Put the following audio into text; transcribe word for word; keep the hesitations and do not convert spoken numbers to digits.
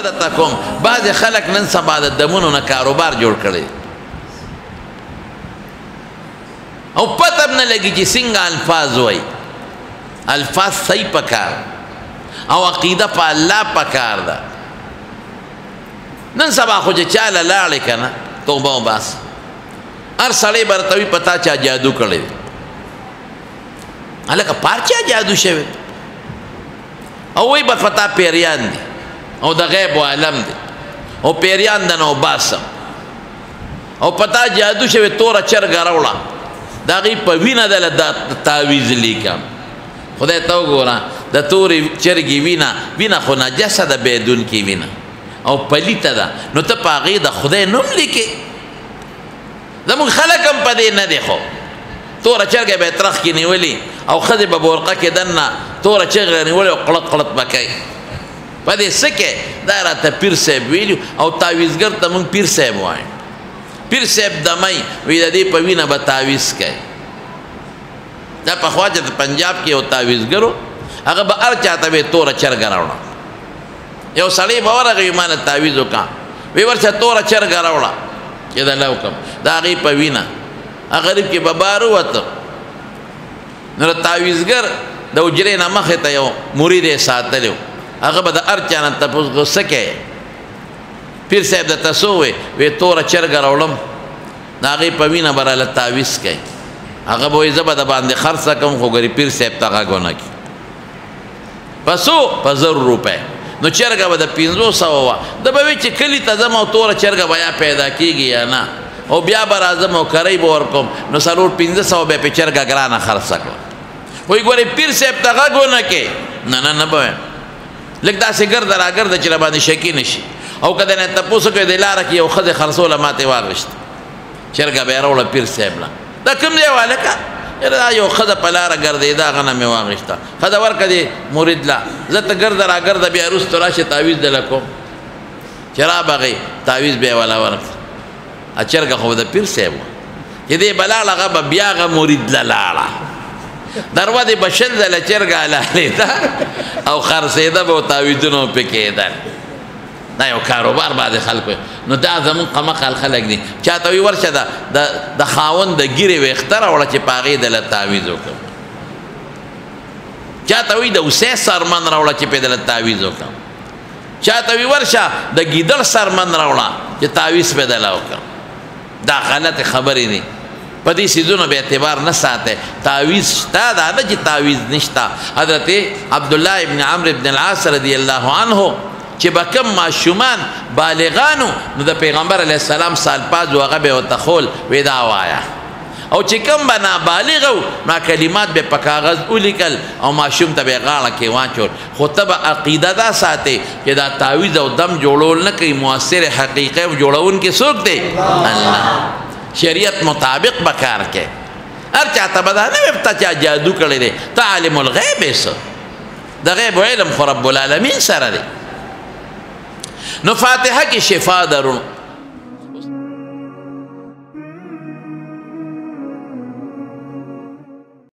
مثال درته کوم بعض خلک نن سبا د دمونو نه کاروبار جوړ کړي او پته نه لګي چې څنګه الفاظ وایي الفاظ صحیح پکار او عقیده په الله پکار ده نن سبا خو چې چاله لاړې که نه توبه وباس هر سړی به راته وي په تا چا جادو کړی دی هلکه پارچا جادو شوی او وی بس پتا پیریان دی او د غیب و عالم دی او پیریان دنه وباسم او پتا جادو شوی توره چرګه راوړه د هغې په وینه دله دا تعویض لیکم خدای ته وګوره د تورې چرګې وینه وینه خو نجسه ده بهیدونکې وینه او پلیته ده نو ته په هغې د خدای نوم لیکې زموږ خلک هم په دې نه دی خو توره چرګه به یې ترخ کې نیولې او ښځې به بورقه کې دننه توره چرګه نیولې او قلط قلط به کوي په دې څه کې دا راته پیر صاحب ویلي او تعویزګر ته موږ پیر صاحب وایو پیر صاحب دمی وایي د دې په وینه به تعویز کوي دا پخوا چې د پنجاب کې یو تعویزګر و هغه به هر چا ته به یې توره چرګه راوړه یو سړی به ورغی ما نه تعویز وکړه وی ورشه توره چرګه راوړه چې دا له وکم د هغې په وینه غریب کې به بار ووته نو د تعویزګر د حجرې نه مخې ته یو مرید یې ساتلی و هغه به د هر چا نه تپوس کو څه کوې پیر صاحب درته څه ووی وایي توره چرګه راوړم د هغې په وینه به راله تعویز کوي هغه به وایي زه به د باندې خرڅه کوم خو ګورې پیر صاحب ته غږ ونه کړي په څو په زر روپۍ نو چرګه به د پنځو سوه وه ده به وایي چې کلي ته ځم او توره چرګه به یا پیدا کېږي یا نه او بیا به راځم او کرۍ به ورکوم نو څلور پنځه سوه به یې پرې چرګه ګرانه خرڅه کړه وایي ګورې پیر صاحب ته غږ ونه کې نه نه نه به وایم لږ داسې ګرده راګرده چې راباندې شکي نه شي او که د نه تپوس وکړې د لاره کې یو ښځې خرڅوله ما ته یې واغېشته چرګه به یې راوړه پیر صاحب نه دا کوم ځای وه هلکه یاره دا یو ښځه په لاره ګرځېده هغه نه مې واغېسته ښځه ورکړه دې مرید له زه ته ګرده راګرده بیا وروسته راشه تعویض دله کوم چې رابغې تعویض بیا یې والا ورکړه چرګه خو به د پیر صاحب وه چې دې به لاړه هغه به بیا هغه مرید له لاړه دروازې به شل ځله چرګه حلالېده او خرڅېده به تعویضونه پې کېدل دا یو کاروبار بعد خلکو نو دا زمون قمقل خلک دي چا ته وی ورشه ده د خاوند د ګیرې ویښته راوړه چې په هغې دله تعویض وکړم چا ته وی د اوسۍ څرمن راوړه چې پې دله تعویض وکړم چا ته وی ورشه د ګیدړ څرمن راوړه چې تعویض پې دله وکړم دا غلطې خبرې دي په دې څیزونو به اعتبار نه ساته تعویض شته دا نه چې تعویض نشته حضرت عبدالله ابن عمرو ابن العاص رضی الله عنه چې به کم ماشومان بالغانو نو د پیغمبر علیه السلام سالپاز و هغه به یې ورته خول وی دا وایه او چې کم به نابالغ و نو کلمات به یې په کاغذ ولیکل او ماشوم ته به یې غاړه کې واچول خو ته به عقیده دا ساتې چې دا تعویض او دم جوړول نه کوي مؤثر حقیقی جوړونکي څوک دی الله شریعت مطابق به کار کوي هر چا ته به دا نه وي تا چا جادو کړی دی ته عالم الغیب یې څه د غیب علم خو رب العالمین سره دی نو فاتحه کې شفا درو